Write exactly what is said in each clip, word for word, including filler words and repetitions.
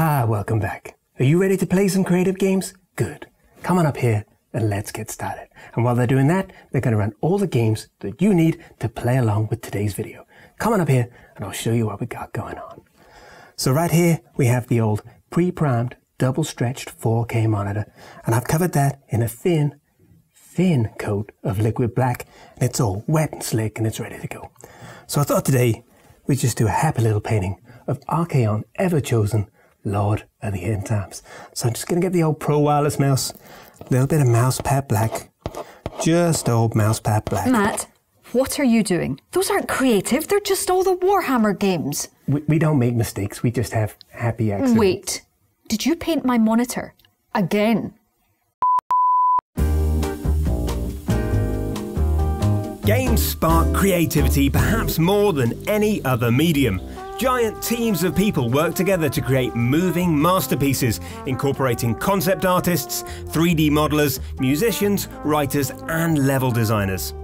Ah, welcome back. Are you ready to play some creative games? Good. Come on up here and let's get started. And while they're doing that, they're going to run all the games that you need to play along with today's video. Come on up here and I'll show you what we got going on. So right here, we have the old pre-primed, double-stretched four K monitor. And I've covered that in a thin, thin coat of liquid black. And it's all wet and slick and it's ready to go. So I thought today we'd just do a happy little painting of Archaon Everchosen, Lord of the End Times. So I'm just going to get the old Pro Wireless mouse, a little bit of mouse pad black, just old mouse pad black. Matt, what are you doing? Those aren't creative, they're just all the Warhammer games. We, we don't make mistakes, we just have happy accidents. Wait, did you paint my monitor? Again? Games spark creativity perhaps more than any other medium. Giant teams of people work together to create moving masterpieces, incorporating concept artists, three D modelers, musicians, writers, and level designers.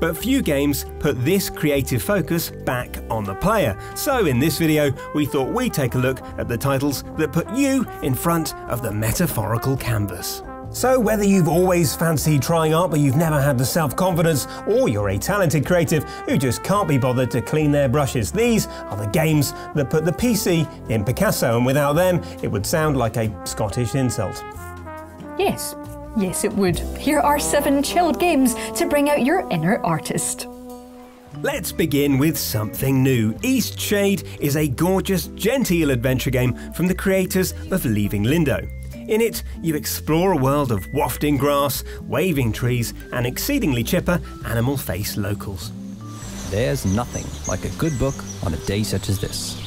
But few games put this creative focus back on the player. So in this video, we thought we'd take a look at the titles that put you in front of the metaphorical canvas. So whether you've always fancied trying art but you've never had the self-confidence, or you're a talented creative who just can't be bothered to clean their brushes, these are the games that put the P C in Picasso, and without them it would sound like a Scottish insult. Yes, yes it would. Here are seven chilled games to bring out your inner artist. Let's begin with something new. Eastshade is a gorgeous, genteel adventure game from the creators of Leaving Lindo. In it, you explore a world of wafting grass, waving trees, and exceedingly chipper animal-face locals. There's nothing like a good book on a day such as this.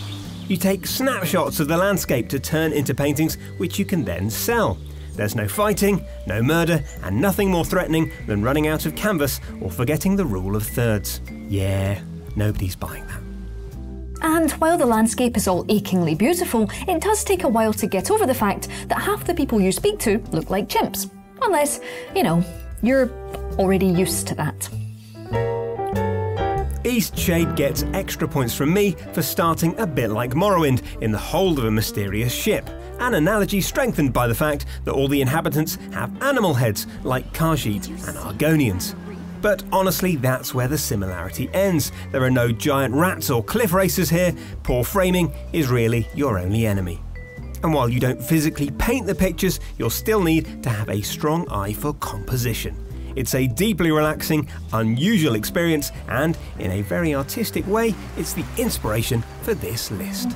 You take snapshots of the landscape to turn into paintings which you can then sell. There's no fighting, no murder, and nothing more threatening than running out of canvas or forgetting the rule of thirds. Yeah, nobody's buying that. And while the landscape is all achingly beautiful, it does take a while to get over the fact that half the people you speak to look like chimps. Unless, you know, you're already used to that. Eastshade gets extra points from me for starting a bit like Morrowind in the hold of a mysterious ship, an analogy strengthened by the fact that all the inhabitants have animal heads like Khajiit and Argonians. But honestly, that's where the similarity ends. There are no giant rats or cliff racers here. Poor framing is really your only enemy. And while you don't physically paint the pictures, you'll still need to have a strong eye for composition. It's a deeply relaxing, unusual experience, and in a very artistic way, it's the inspiration for this list.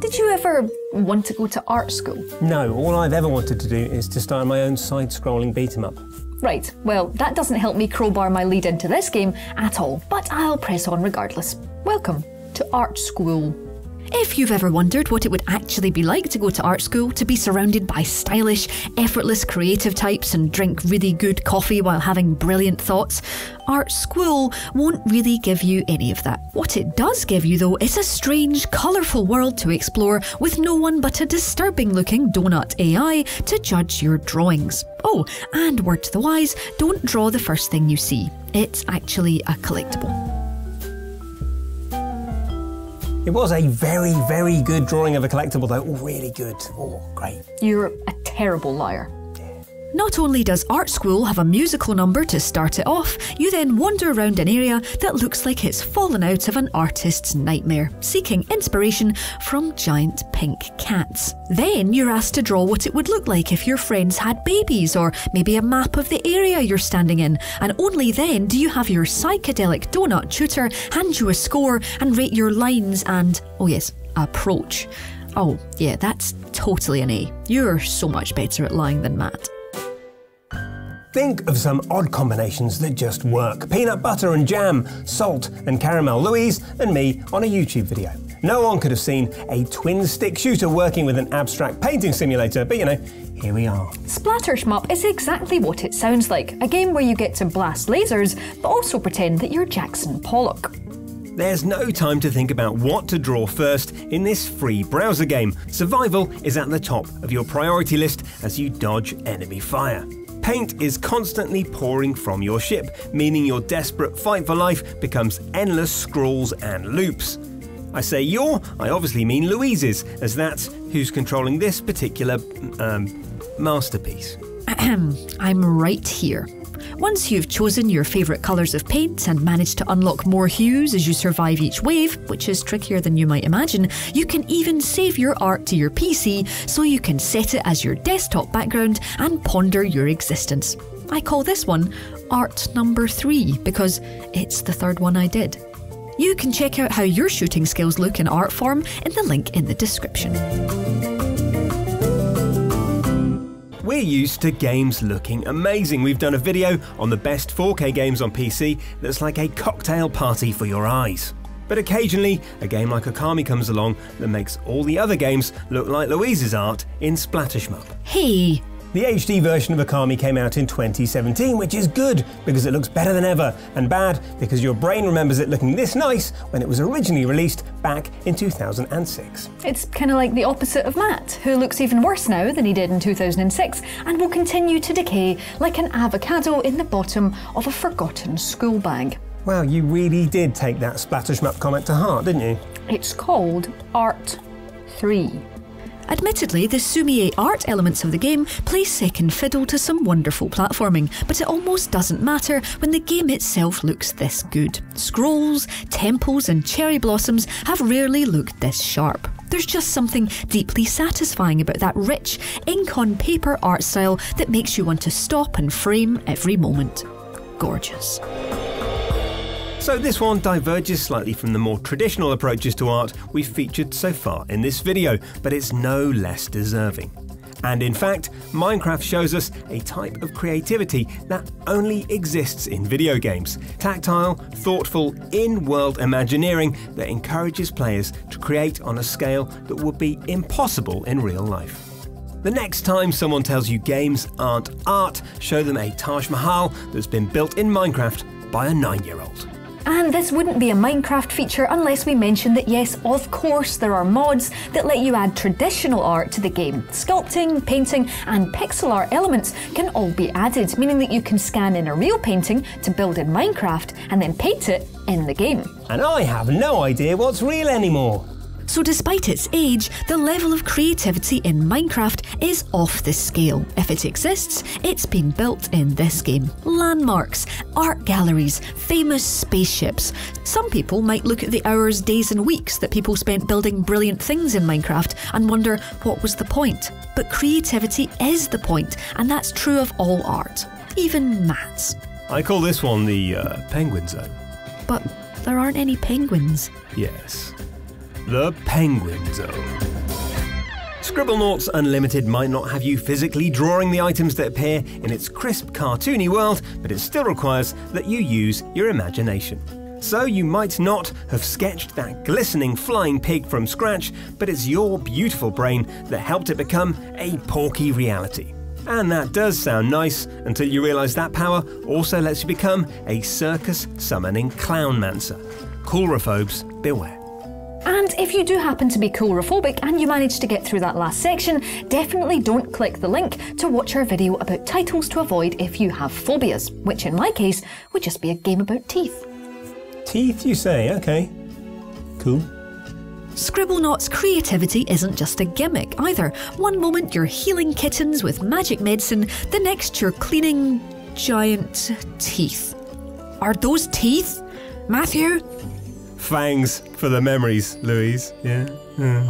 Did you ever want to go to art school? No, all I've ever wanted to do is to start my own side-scrolling beat-em-up. Right, well, that doesn't help me crowbar my lead into this game at all, but I'll press on regardless. Welcome to Art Sqool. If you've ever wondered what it would actually be like to go to art school, to be surrounded by stylish, effortless creative types and drink really good coffee while having brilliant thoughts, Art Sqool won't really give you any of that. What it does give you, though, is a strange, colourful world to explore with no one but a disturbing-looking donut A I to judge your drawings. Oh, and word to the wise, don't draw the first thing you see. It's actually a collectible. It was a very, very good drawing of a collectible though. Oh, really good. Oh, great. You're a terrible liar. Yeah. Not only does Art Sqool have a musical number to start it off, you then wander around an area that looks like it's fallen out of an artist's nightmare, seeking inspiration from giant pink cats. Then you're asked to draw what it would look like if your friends had babies, or maybe a map of the area you're standing in, and only then do you have your psychedelic donut tutor hand you a score and rate your lines and, oh yes, approach. Oh yeah, that's totally an A. You're so much better at lying than Matt. Think of some odd combinations that just work. Peanut butter and jam, salt and caramel. Louise and me on a YouTube video. No one could have seen a twin-stick shooter working with an abstract painting simulator, but you know, here we are. Splattershmup is exactly what it sounds like, a game where you get to blast lasers, but also pretend that you're Jackson Pollock. There's no time to think about what to draw first in this free browser game. Survival is at the top of your priority list as you dodge enemy fire. Paint is constantly pouring from your ship, meaning your desperate fight for life becomes endless scrawls and loops. I say your, I obviously mean Louise's, as that's who's controlling this particular um, masterpiece. Ahem, I'm right here. Once you've chosen your favourite colours of paint and managed to unlock more hues as you survive each wave, which is trickier than you might imagine, you can even save your art to your P C so you can set it as your desktop background and ponder your existence. I call this one art number three because it's the third one I did. You can check out how your shooting skills look in art form in the link in the description. We're used to games looking amazing. We've done a video on the best four K games on P C that's like a cocktail party for your eyes. But occasionally, a game like Okami comes along that makes all the other games look like Louise's art in Splattershmup. Hey! The H D version of Okami came out in twenty seventeen, which is good because it looks better than ever, and bad because your brain remembers it looking this nice when it was originally released back in two thousand six. It's kind of like the opposite of Matt, who looks even worse now than he did in two thousand six and will continue to decay like an avocado in the bottom of a forgotten school bag. Wow, you really did take that Splattershmup comment to heart, didn't you? It's called Art three. Admittedly, the sumi-e art elements of the game play second fiddle to some wonderful platforming, but it almost doesn't matter when the game itself looks this good. Scrolls, temples and cherry blossoms have rarely looked this sharp. There's just something deeply satisfying about that rich, ink-on-paper art style that makes you want to stop and frame every moment. Gorgeous. So this one diverges slightly from the more traditional approaches to art we've featured so far in this video, but it's no less deserving. And in fact, Minecraft shows us a type of creativity that only exists in video games. Tactile, thoughtful, in-world imagineering that encourages players to create on a scale that would be impossible in real life. The next time someone tells you games aren't art, show them a Taj Mahal that's been built in Minecraft by a nine-year-old. And this wouldn't be a Minecraft feature unless we mentioned that yes, of course there are mods that let you add traditional art to the game. Sculpting, painting and pixel art elements can all be added, meaning that you can scan in a real painting to build in Minecraft and then paint it in the game. And I have no idea what's real anymore. So despite its age, the level of creativity in Minecraft is off the scale. If it exists, it's been built in this game. Landmarks, art galleries, famous spaceships. Some people might look at the hours, days and weeks that people spent building brilliant things in Minecraft and wonder what was the point. But creativity is the point, and that's true of all art, even Matt's. I call this one the uh, penguin zone. But there aren't any penguins. Yes. The Penguin Zone. Scribblenauts Unlimited might not have you physically drawing the items that appear in its crisp, cartoony world, but it still requires that you use your imagination. So you might not have sketched that glistening flying pig from scratch, but it's your beautiful brain that helped it become a porky reality. And that does sound nice until you realise that power also lets you become a circus-summoning clownmancer. Coulrophobes, beware. And if you do happen to be coulrophobic and you manage to get through that last section, definitely don't click the link to watch our video about titles to avoid if you have phobias, which in my case would just be a game about teeth. Teeth, you say? Okay. Cool. Scribblenauts creativity isn't just a gimmick either. One moment you're healing kittens with magic medicine, the next you're cleaning giant teeth. Are those teeth? Matthew? Fangs for the memories, Louise. Yeah. Mm.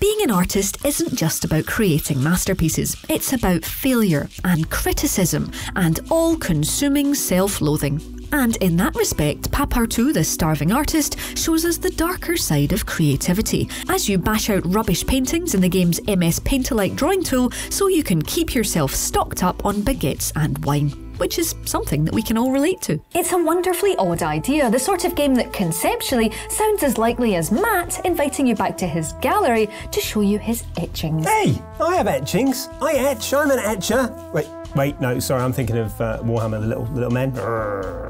Being an artist isn't just about creating masterpieces. It's about failure and criticism and all-consuming self-loathing. And in that respect, Passpartout, The Starving Artist, shows us the darker side of creativity, as you bash out rubbish paintings in the game's M S Paint-alike drawing tool so you can keep yourself stocked up on baguettes and wine, which is something that we can all relate to. It's a wonderfully odd idea, the sort of game that conceptually sounds as likely as Matt inviting you back to his gallery to show you his etchings. Hey, I have etchings. I etch, I'm an etcher. Wait, wait, no, sorry, I'm thinking of uh, Warhammer, the little, the little men.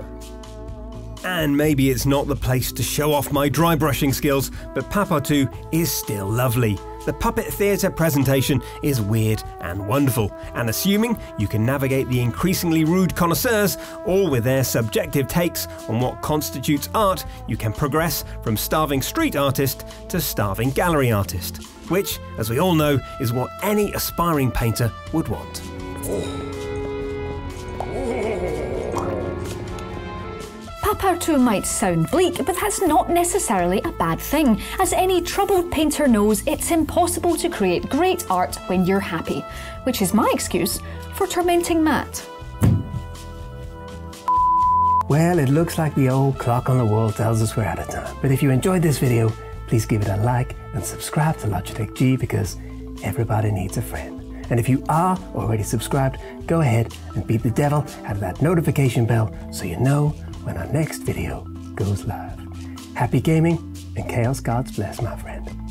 And maybe it's not the place to show off my dry brushing skills, but Passpartout is still lovely. The puppet theatre presentation is weird and wonderful, and assuming you can navigate the increasingly rude connoisseurs, all with their subjective takes on what constitutes art, you can progress from starving street artist to starving gallery artist, which, as we all know, is what any aspiring painter would want. Passpartout might sound bleak, but that's not necessarily a bad thing. As any troubled painter knows, it's impossible to create great art when you're happy, which is my excuse for tormenting Matt. Well, it looks like the old clock on the wall tells us we're out of time, but if you enjoyed this video, please give it a like and subscribe to Logitech G, because everybody needs a friend. And if you are already subscribed, go ahead and beat the devil out of that notification bell so you know when our next video goes live. Happy gaming, and Chaos Gods bless, my friend.